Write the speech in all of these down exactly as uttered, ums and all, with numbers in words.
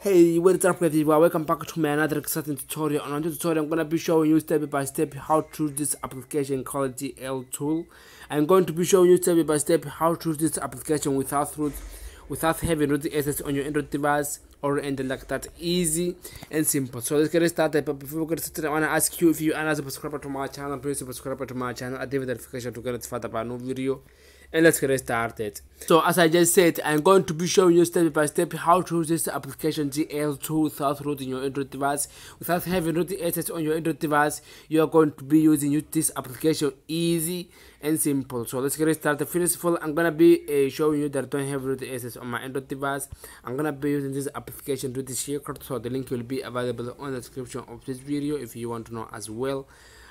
Hey, what's up guys, welcome back to my another exciting tutorial. On today's tutorial I'm going to be showing you step by step how to use this application called G L Tool. I'm going to be showing you step by step how to use this application without root, without having root access on your Android device or anything like that. Easy and simple. So let's get started. But before we get started, I want to ask you, if you are not a subscriber to my channel, please subscribe to my channel, activate the notification to get notified about a new video. And let's get started. So as I just said, I'm going to be showing you step by step how to use this application G L Tool without rooting your Android device. Without having rooting access on your Android device, you are going to be using this application easy and simple. So let's get started. First of all, I'm gonna be uh, showing you that I don't have rooting access on my Android device. I'm gonna be using this application to this shortcut. So the link will be available on the description of this video if you want to know as well.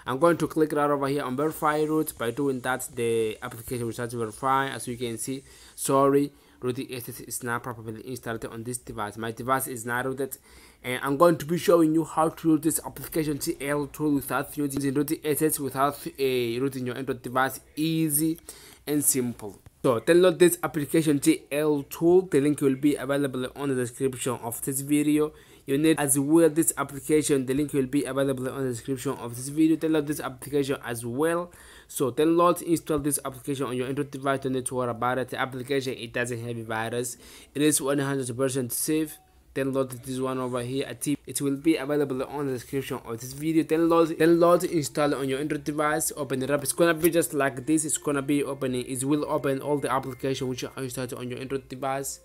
I'm going to click right over here on verify root. By doing that, the application will start to verify. As you can see, sorry, rooting access is not properly installed on this device. My device is not rooted, and I'm going to be showing you how to use this application G L Tool without using rooting access, without a uh, rooting your Android device, easy and simple. So download this application G L Tool. The link will be available on the description of this video. You need as well this application. The link will be available on the description of this video. Download this application as well. So download, install this application on your Android device. Don't need to worry about it. The application, it doesn't have a virus. It is one hundred percent safe. Download this one over here. It will be available on the description of this video. Download, download, install on your Android device. Open it up. It's gonna be just like this. It's gonna be opening. It will open all the applications which are installed on your Android device.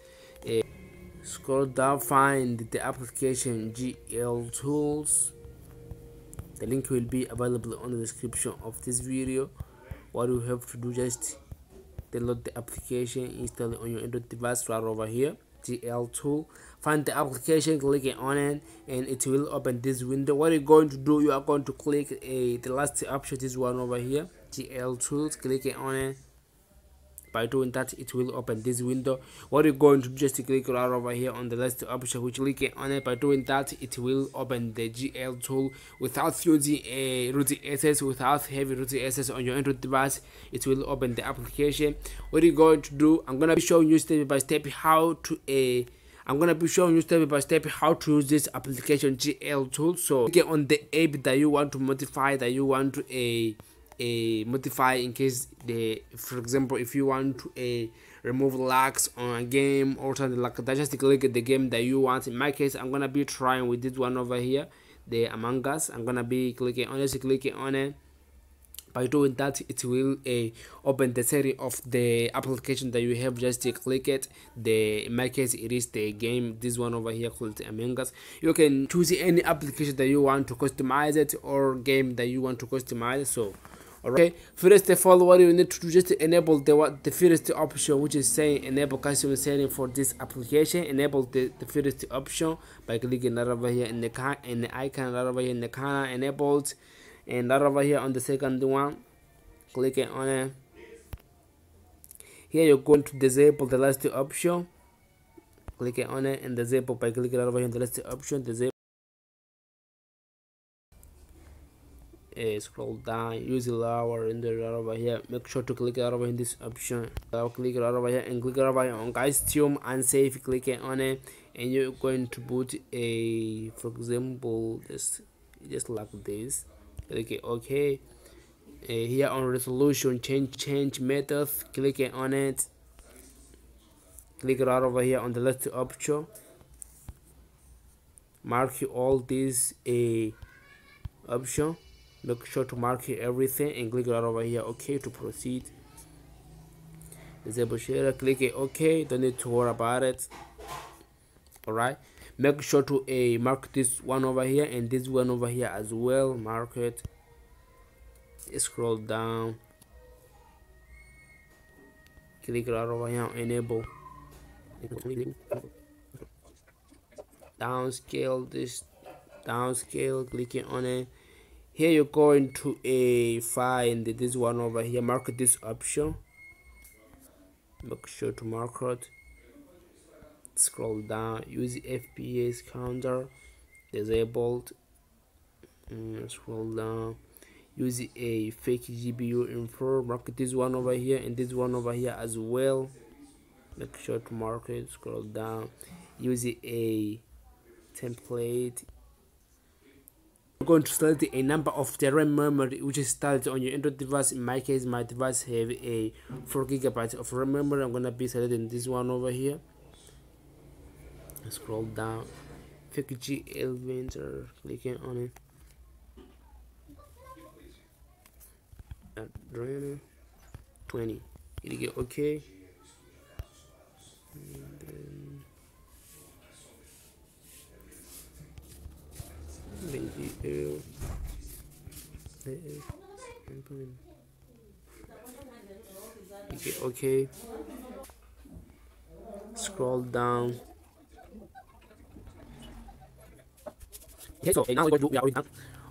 Uh, Scroll down, find the application G L Tools. The link will be available on the description of this video. What you have to do, just download the application, install it on your Android device right over here. G L Tool. Find the application, click it on it, and it will open this window. What you're going to do, you are going to click a the last option, this one over here, G L Tools. Click it on it. By doing that, it will open this window. What you're going to do, just click right over here on the last option, which click it on it. By doing that, it will open the G L Tool without using a uh, rooting access, without having rooting access on your Android device. It will open the application. What you're going to do, I'm gonna be showing you step by step how to a. Uh, I'm gonna be showing you step by step how to use this application G L Tool. So click on the app that you want to modify, that you want to a. Uh, Uh, modify in case the, for example, if you want to uh, remove lags on a game or something like that, just click the game that you want. In my case, I'm gonna be trying with this one over here, the Among Us. I'm gonna be clicking on it, clicking on it. By doing that, it will uh, open the series of the application that you have. Just uh, click it. The in my case, it is the game, this one over here called Among Us. You can choose any application that you want to customize it, or game that you want to customize. So alright, first of all, what you need to do, just enable the what the first option, which is saying enable custom setting for this application. Enable the, the first option by clicking that over here in the car and the icon that over here in the corner, enabled, and that over here on the second one, click it on it. Here you're going to disable the last option, click it on it, and disable by clicking that over here on the last option, disable. Uh, scroll down, use the lower in the right over here. Make sure to click right over in this option. Now click right over here and click right over here on custom and save. Click on it, and you're going to put a, for example, just just like this. Click it OK. Uh, here on resolution, change change method. Click on it. Click right over here on the last option. Mark all these a uh, option. Make sure to mark everything and click right over here OK to proceed. Disable shader, click it OK, don't need to worry about it. Alright, make sure to a uh, mark this one over here and this one over here as well. Mark it, scroll down, click right over here on enable, downscale this, downscale, click it on it. Here you're going to uh, find this one over here, mark this option, make sure to mark it, scroll down, use F P S counter, disabled, mm, scroll down, use a fake G P U info, mark this one over here and this one over here as well, make sure to mark it, scroll down, use a template. You're going to select a number of the RAM memory which is started on your Android device. In my case, my device have a four gigabytes of RAM memory. I'm gonna be selecting this one over here. Scroll down, pick G L Venture, clicking on it. twenty. It'll get okay. And then maybe okay. Scroll down. Okay, so now we are done.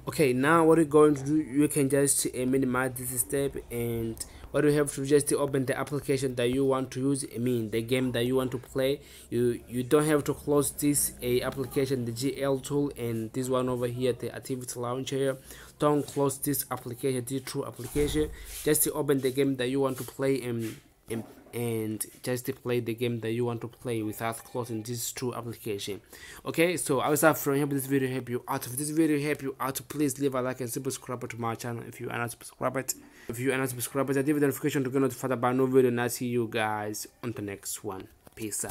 Okay, now what we're going to do, you can just uh, minimize this step, and what you have to just open the application that you want to use, I mean the game that you want to play. You you don't have to close this uh, application, the G L tool, and this one over here, the Activity Launcher. Don't close this application, the true application. Just open the game that you want to play and, and and just play the game that you want to play without closing this true application. Okay, so I was up from here. This video help you out. If this video help you out, please leave a like and subscribe to my channel if you are not subscribed. If you are not subscribed, activate the notification to get notified about new video, and I see you guys on the next one. Peace out.